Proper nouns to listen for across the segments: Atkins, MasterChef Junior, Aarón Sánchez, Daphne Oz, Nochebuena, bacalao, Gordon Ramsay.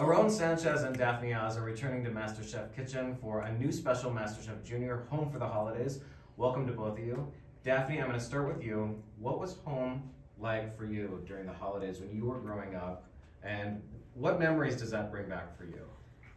Aarón Sánchez and Daphne Oz are returning to MasterChef Kitchen for a new special MasterChef Junior, Home for the Holidays. Welcome to both of you. Daphne, I'm going to start with you. What was home like for you during the holidays when you were growing up, and what memories does that bring back for you?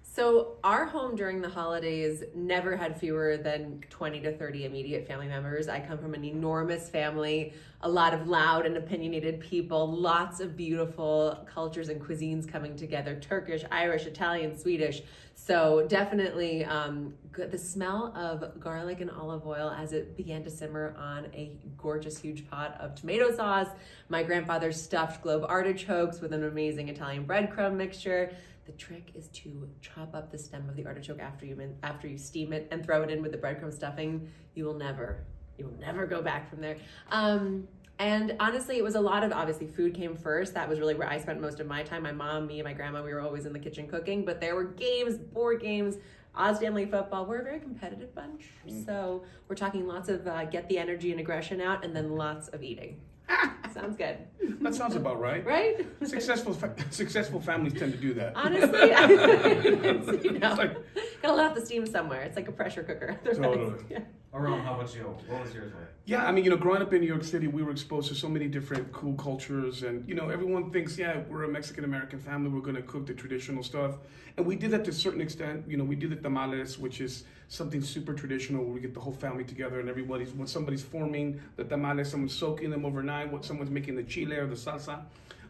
So our home during the holidays never had fewer than 20 to 30 immediate family members. I come from an enormous family, a lot of loud and opinionated people, lots of beautiful cultures and cuisines coming together, Turkish, Irish, Italian, Swedish. So definitely the smell of garlic and olive oil as it began to simmer on a gorgeous huge pot of tomato sauce, my grandfather's stuffed globe artichokes with an amazing Italian breadcrumb mixture. The trick is to chop up the stem of the artichoke after you steam it and throw it in with the breadcrumb stuffing. You will never go back from there. And honestly, it was a lot of, obviously food came first. That was really where I spent most of my time. My mom, me, and my grandma, we were always in the kitchen cooking, but there were games, board games, Oz family football. We're a very competitive bunch. So we're talking lots of get the energy and aggression out, and then lots of eating. Sounds good. That sounds about right. Right? Successful families tend to do that. Honestly, gotta let out the steam somewhere. It's like a pressure cooker. Totally. Yeah. Aarón, how about you? What was yours like? Yeah, I mean, growing up in New York City, we were exposed to so many different cool cultures, and everyone thinks, yeah, we're a Mexican-American family, we're gonna cook the traditional stuff, and we did that to a certain extent. We do the tamales, which is something super traditional where we get the whole family together, and when somebody's forming the tamales, someone's soaking them overnight, someone's making the chile or the salsa.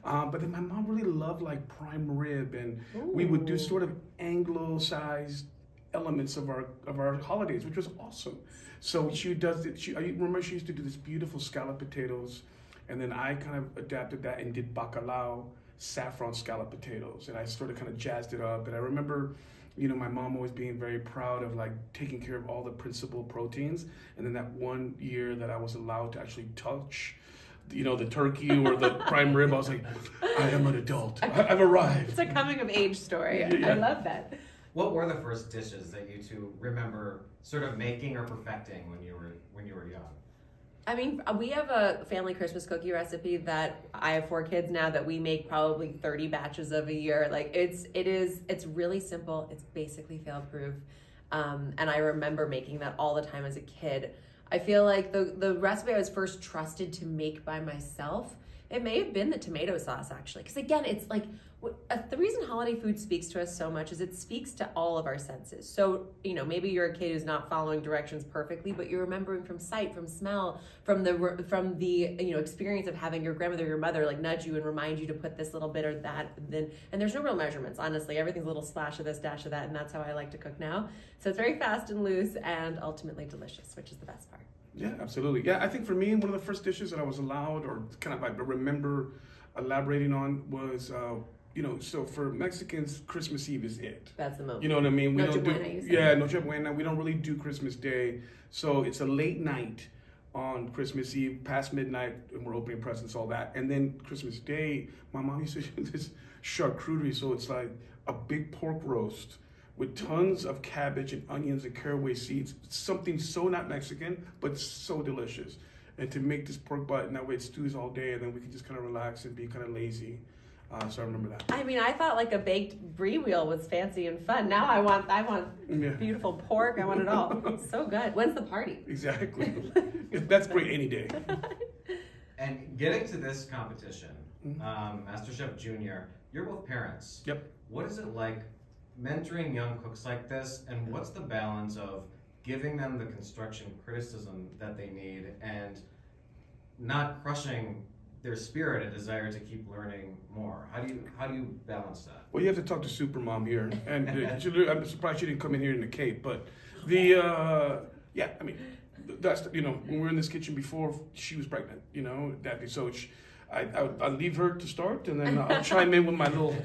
But then my mom really loved like prime rib, and ooh, we would do sort of Anglo-sized elements of our holidays, which was awesome. So she does it. I remember she used to do this beautiful scalloped potatoes, and then I kind of adapted that and did bacalao, saffron scalloped potatoes, and I sort of kind of jazzed it up. And I remember, my mom always being very proud of like taking care of all the principal proteins. And then that one year that I was allowed to actually touch the turkey or the prime rib, I was like, I am an adult. I've arrived. It's a coming of age story. Yeah. I love that. What were the first dishes that you two remember sort of making or perfecting when you were young? I mean, we have a family Christmas cookie recipe that I have 4 kids now that we make probably 30 batches of a year. Like it's really simple. It's basically fail-proof. And I remember making that all the time as a kid. I feel like the recipe I was first trusted to make by myself, it may have been the tomato sauce actually. Because again, it's like, the reason holiday food speaks to us so much is it speaks to all of our senses. So, maybe you're a kid who's not following directions perfectly, but you're remembering from sight, from smell, from the experience of having your grandmother or your mother like nudge you and remind you to put this little bit or that. And there's no real measurements, honestly. Everything's a little splash of this, dash of that, and that's how I like to cook now. So it's very fast and loose and ultimately delicious, which is the best part. Yeah, absolutely. Yeah, I think for me, one of the first dishes that I was allowed or kind of I remember elaborating on was, so for Mexicans, Christmas Eve is it. That's the moment. You know what I mean? Nochebuena. We don't really do Christmas Day. So it's a late night on Christmas Eve, past midnight, and we're opening presents, all that. And then Christmas Day, my mom used to do this charcuterie. So it's like a big pork roast with tons of cabbage and onions and caraway seeds. It's something so not Mexican, but so delicious. And to make this pork butt, and that way it stews all day, and then we can just kind of relax and be kind of lazy. So I remember that. I mean, I thought like a baked brie wheel was fancy and fun. Now I want yeah, beautiful pork. I want it all. It's so good. When's the party? Exactly. That's great any day. And getting to this competition, MasterChef Junior, you're both parents. Yep. What is it like mentoring young cooks like this, and what's the balance of giving them the construction criticism that they need and not crushing their spirit and desire to keep learning more? How do you balance that? Well, you have to talk to Supermom here, and I'm surprised she didn't come in here in the cape. But I mean, that's when we were in this kitchen before she was pregnant, that so she, I'll leave her to start, and then I'll chime in with my little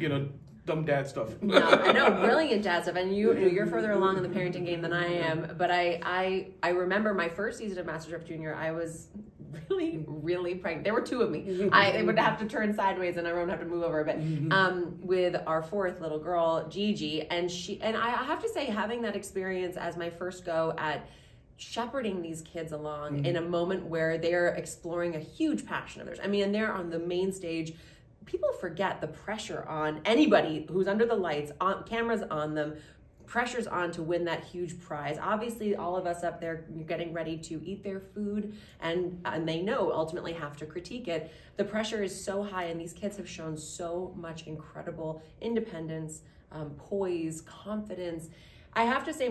dumb dad stuff. No, I know, brilliant dad stuff, and you're further along in the parenting game than I am. But I remember my first season of MasterChef Junior, I was really, really pregnant. There were 2 of me. I would have to turn sideways, and I would have to move over a bit. With our 4th little girl, Gigi, and I have to say, having that experience as my first go at shepherding these kids along in a moment where they're exploring a huge passion of theirs. I mean, and they're on the main stage, people forget the pressure on anybody who's under the lights, on cameras on them, pressure's on to win that huge prize. Obviously, all of us up there getting ready to eat their food, and they know ultimately have to critique it. The pressure is so high, and these kids have shown so much incredible independence, poise, confidence. I have to say,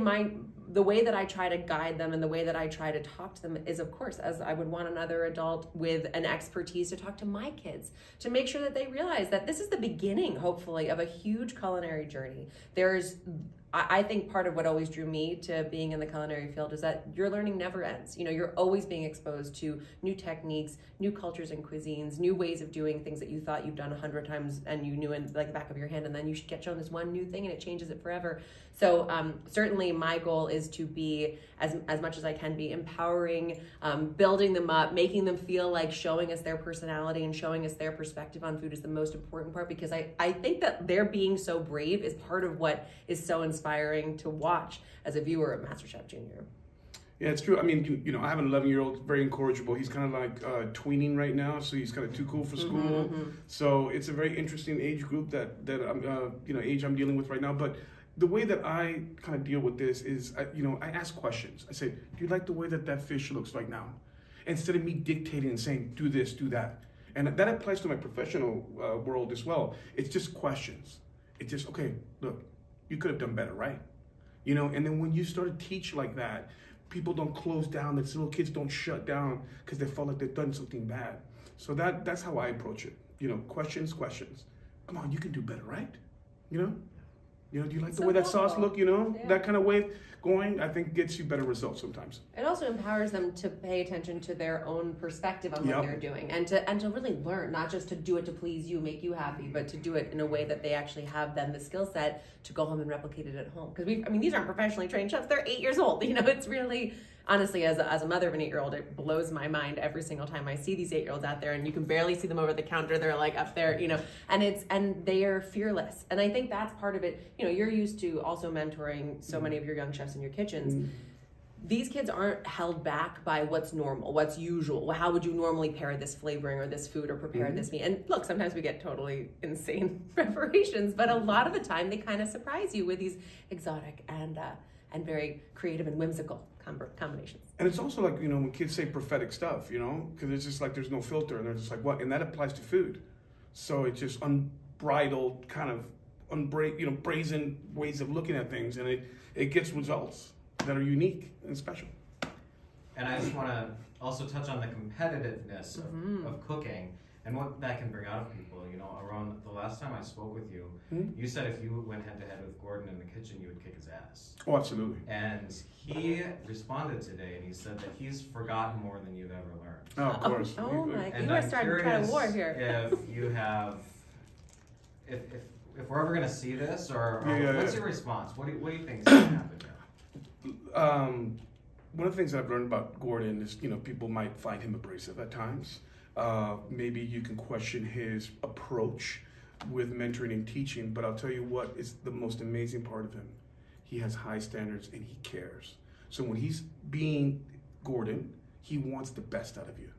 the way that I try to guide them and the way that I try to talk to them is, of course, as I would want another adult with an expertise to talk to my kids, to make sure that they realize that this is the beginning, hopefully, of a huge culinary journey. There's, I think part of what always drew me to being in the culinary field is that your learning never ends. You know, you're always being exposed to new techniques, new cultures and cuisines, new ways of doing things that you thought you've done 100 times and you knew in like the back of your hand, and then you should get shown this one new thing and it changes it forever. So certainly my goal is to be, as much as I can be, empowering, building them up, making them feel like showing us their personality and showing us their perspective on food is the most important part, because I think that their being so brave is part of what is so inspiring to watch as a viewer of MasterChef Junior. Yeah, it's true. I mean, you know, I have an 11-year-old, very incorrigible. He's kind of like tweening right now, so he's kind of too cool for school. So it's a very interesting age group that I'm, you know, age I'm dealing with right now. But the way that I kind of deal with this is, you know, I ask questions. I say, do you like the way that fish looks right now? Instead of me dictating and saying, do this, do that. And that applies to my professional world as well. It's just questions. It's just, okay, look, you could have done better, right? You know, and then when you start to teach like that, people don't close down, these little kids don't shut down because they felt like they've done something bad. So that's how I approach it. You know, questions, questions. Come on, you can do better, right? You know? You know, do you like the way that sauce look, you know? Yeah. That kind of way going, I think, gets you better results sometimes. It also empowers them to pay attention to their own perspective on what they're doing, and to really learn, not just to do it to please you, make you happy, but to do it in a way that they actually have then the skill set to go home and replicate it at home. Because I mean, these aren't professionally trained chefs. They're 8 years old. You know, it's really, honestly, as a mother of an 8-year-old, it blows my mind every single time I see these 8-year-olds out there, and you can barely see them over the counter. They're like up there, you know, and they are fearless. And I think that's part of it. You know, you're used to also mentoring so many of your young chefs in your kitchens. These kids aren't held back by what's normal, what's usual. How would you normally pair this flavoring or this food or prepare this meat? And look, sometimes we get totally insane preparations, but a lot of the time they kind of surprise you with these exotic and very creative and whimsical combinations. And it's also like, you know, when kids say prophetic stuff, you know, because it's just like there's no filter, and they're just like, what? And that applies to food. So it's just unbridled, kind of brazen ways of looking at things, and it gets results that are unique and special. And I just want to also touch on the competitiveness of cooking and what that can bring out of people. You know, around the last time I spoke with you, you said if you went head-to-head with Gordon in the kitchen, you would kick his ass. Oh, absolutely. And he responded today, and he said that he's forgotten more than you've ever learned. Oh, of course. Oh my God, you are starting to try a war here. If you have, if we're ever going to see this, or what's your response? What do you think is going to happen now? One of the things that I've learned about Gordon is, you know, people might find him abrasive at times. Maybe you can question his approach with mentoring and teaching, but I'll tell you what is the most amazing part of him. He has high standards and he cares. So when he's being Gordon, he wants the best out of you.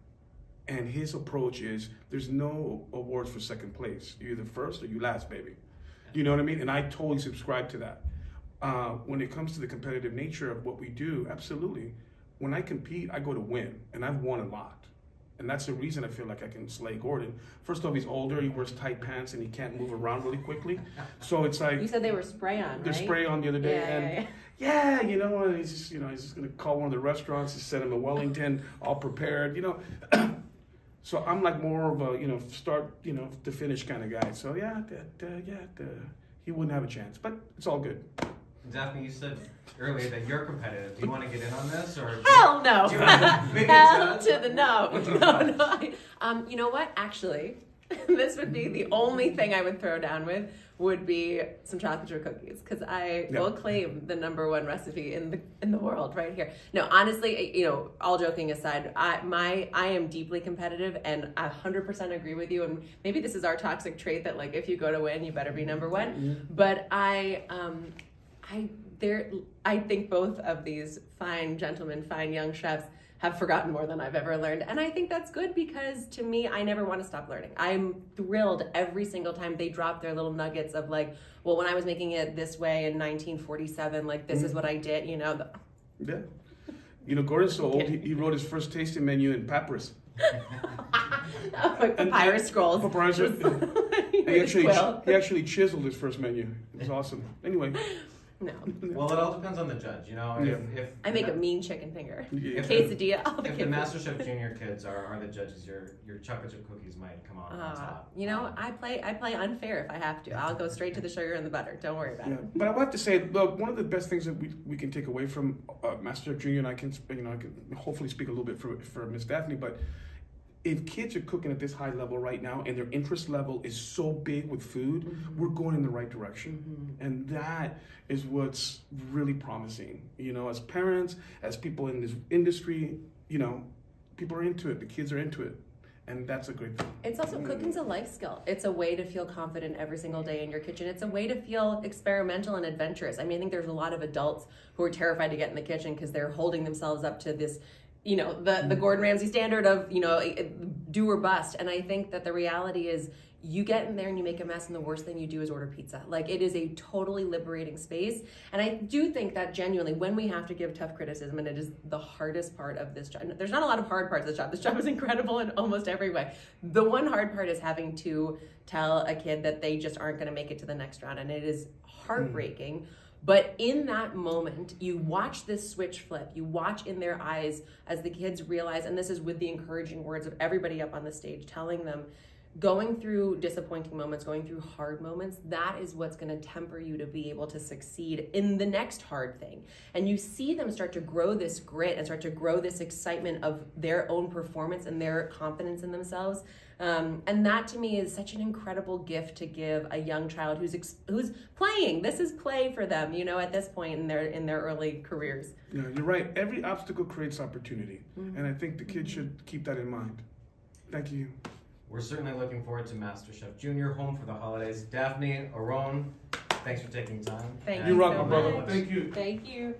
And his approach is, there's no awards for second place. You're either first or you last, baby. You know what I mean? And I totally subscribe to that. When it comes to the competitive nature of what we do, absolutely. When I compete, I go to win, and I've won a lot. And that's the reason I feel like I can slay Gordon. First off, he's older, he wears tight pants, and he can't move around really quickly. So it's like— You said they were spray on, right? They're spray on the other day. Yeah, you know, and he's just, gonna call one of the restaurants and send him to Wellington, all prepared, you know. So I'm like more of a, you know, start, you know, to finish kind of guy. So he wouldn't have a chance, but it's all good. Daphne, you said earlier that you're competitive. Do you want to get in on this, or hell no? Hell to the no. No. You know what? Actually, this would be the only thing I would throw down with would be some chocolate chip cookies, because I will claim the #1 recipe in the world right here. No, honestly, you know, all joking aside, I am deeply competitive, and I 100% agree with you. And maybe this is our toxic trait that, like, if you go to win, you better be #1. But I think both of these fine young chefs have forgotten more than I've ever learned. And I think that's good because to me, I never want to stop learning. I'm thrilled every single time they drop their little nuggets of like, well, when I was making it this way in 1947, like this is what I did, you know. Yeah. You know, Gordon's so old, he wrote his first tasting menu in papyrus. Oh, like papyrus scrolls. Papyrus. He actually chiseled his first menu. It was awesome. Anyway. No. Well, it all depends on the judge, you know. Yeah. If I make a mean chicken finger, quesadilla, all the kids. If the MasterChef Junior kids are the judges, your chocolate chip cookies might come on top. You know, I play unfair if I have to. I'll go straight to the sugar and the butter. Don't worry about it. But I have to say, look, one of the best things that we can take away from MasterChef Junior, and I can hopefully speak a little bit for Miss Daphne, but if kids are cooking at this high level right now and their interest level is so big with food, we're going in the right direction. And that is what's really promising. You know, as parents, as people in this industry, you know, people are into it, the kids are into it. And that's a great thing. It's also, cooking's a life skill. It's a way to feel confident every single day in your kitchen. It's a way to feel experimental and adventurous. I mean, I think there's a lot of adults who are terrified to get in the kitchen because they're holding themselves up to this, you know, the Gordon Ramsay standard of, you know, do or bust. And I think that the reality is you get in there and you make a mess and the worst thing you do is order pizza. Like, it is a totally liberating space. And I do think that genuinely when we have to give tough criticism, and it is the hardest part of this job. There's not a lot of hard parts of this job is incredible in almost every way. The one hard part is having to tell a kid that they just aren't going to make it to the next round. And it is heartbreaking. But in that moment, you watch this switch flip. You watch in their eyes as the kids realize, and this is with the encouraging words of everybody up on the stage telling them, going through disappointing moments, going through hard moments, that is what's going to temper you to be able to succeed in the next hard thing. And you see them start to grow this grit and start to grow this excitement of their own performance and their confidence in themselves. And that to me is such an incredible gift to give a young child who's playing. This is play for them, you know, at this point in their early careers. Yeah, you're right. Every obstacle creates opportunity. And I think the kids should keep that in mind. Thank you. We're certainly looking forward to MasterChef Junior, home for the holidays. Daphne, Aarón, thanks for taking time. Thank you. You're welcome, brother. Thank you. Thank you.